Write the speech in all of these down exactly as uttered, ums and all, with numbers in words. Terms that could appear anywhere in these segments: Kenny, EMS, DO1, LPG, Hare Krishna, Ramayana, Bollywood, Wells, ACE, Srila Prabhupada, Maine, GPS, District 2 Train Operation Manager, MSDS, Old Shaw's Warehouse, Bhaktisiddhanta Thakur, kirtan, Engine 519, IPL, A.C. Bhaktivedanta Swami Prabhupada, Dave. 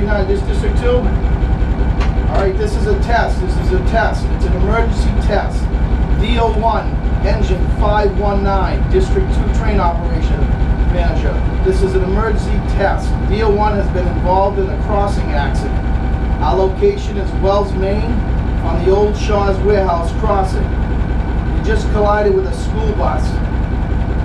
Engine five one nine, this District two. Alright, this is a test. This is a test. It's an emergency test. D O one, Engine five one nine, District two Train Operation Manager. This is an emergency test. D O one has been involved in a crossing accident. Our location is Wells, Maine, on the Old Shaw's Warehouse crossing. We just collided with a school bus.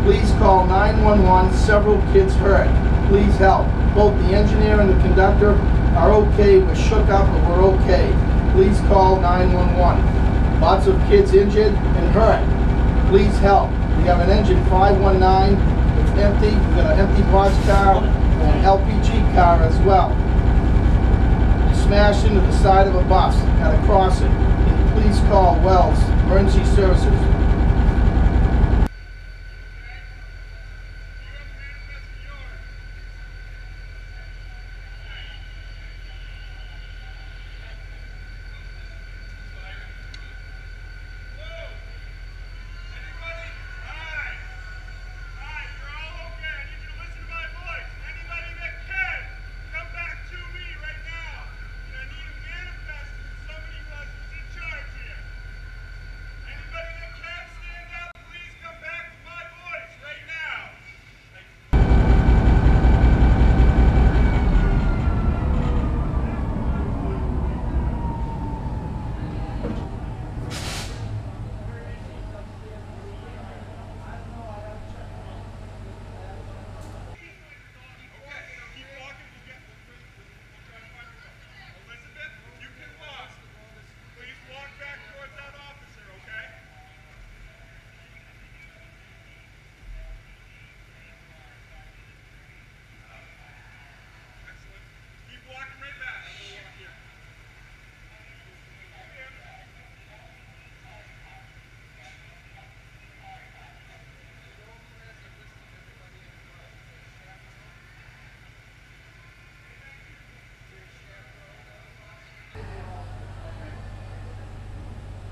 Please call nine one one. Several kids hurt. Please help. Both the engineer and the conductor are okay. We're shook up, but we're okay. Please call nine one one. Lots of kids injured and hurt. Please help. We have an Engine five one nine. It's empty. We've got an empty box car and an L P G car as well. Smashed into the side of a bus at a crossing. Can you please call Wells Emergency Services?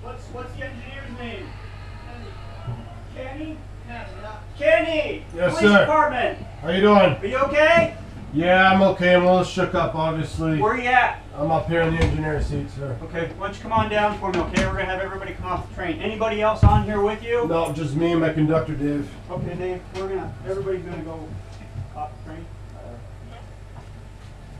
What's, what's the engineer's name? Kenny. Kenny? Kenny! Yes, Police sir. Department! How you doing? Are you okay? Yeah, I'm okay. I'm a little shook up, obviously. Where are you at? I'm up here in the engineer's seat, sir. Okay, why don't you come on down for me, okay? We're going to have everybody come off the train. Anybody else on here with you? No, just me and my conductor, Dave. Okay, Dave. We're going to, everybody's going to go off the train.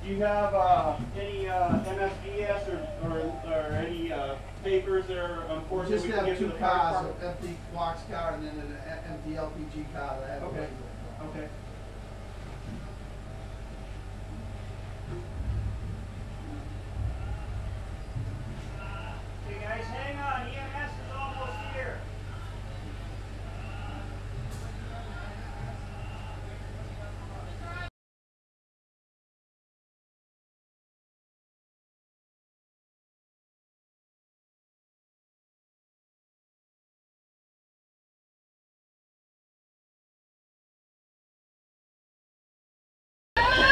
Do you have uh, any uh, M S D S or, or, or any uh, papers that are important? Just that we have two cars, an empty box car and then an empty L P G car that I have. Okay. Okay. Okay, guys, hang on. E M S is almost here.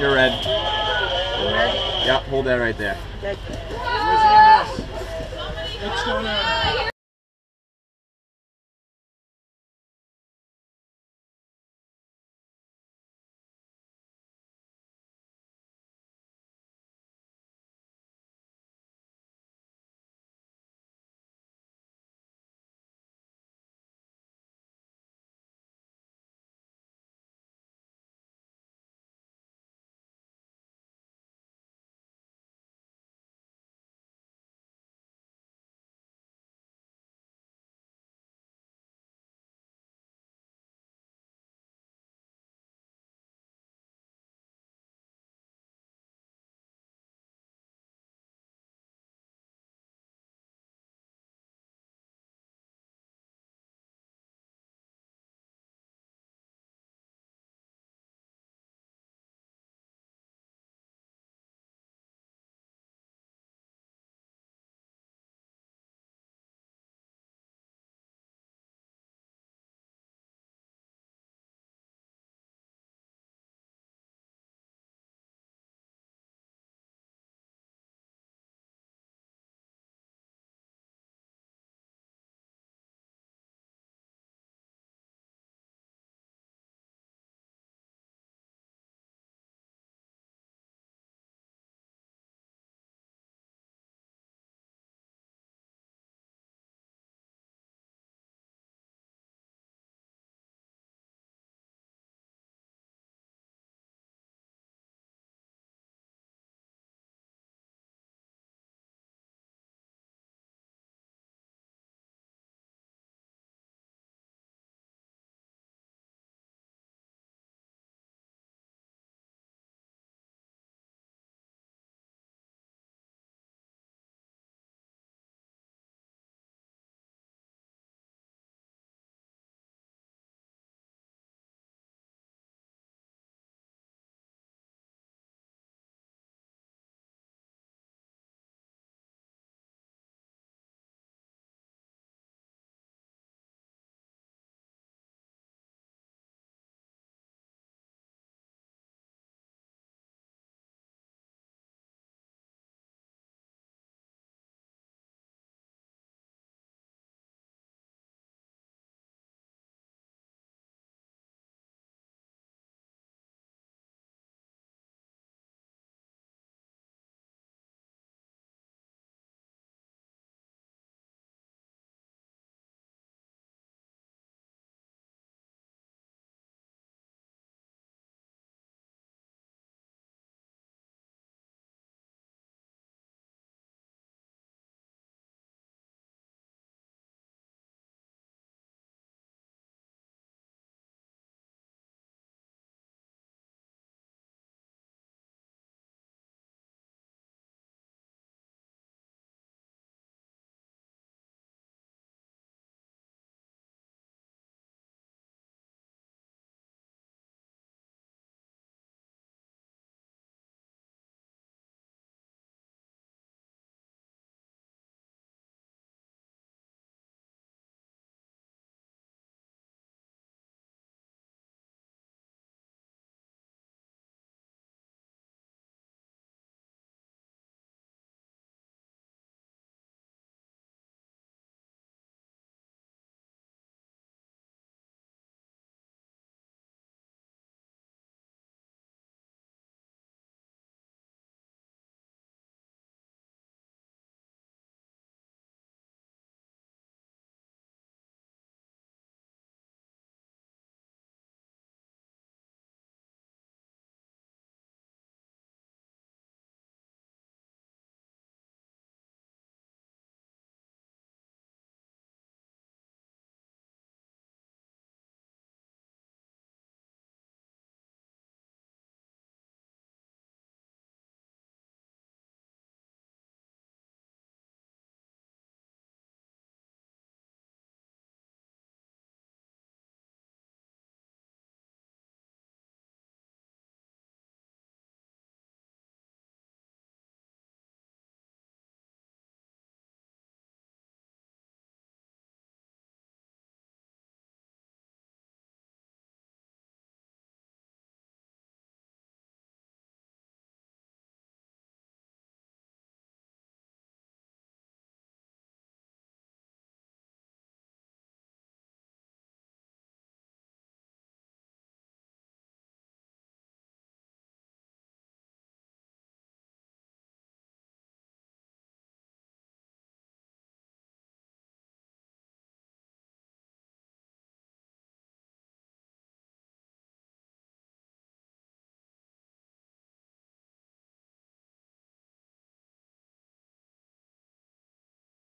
You're red. You're red. Yep, hold that right there. Where's the E M S? What's going on?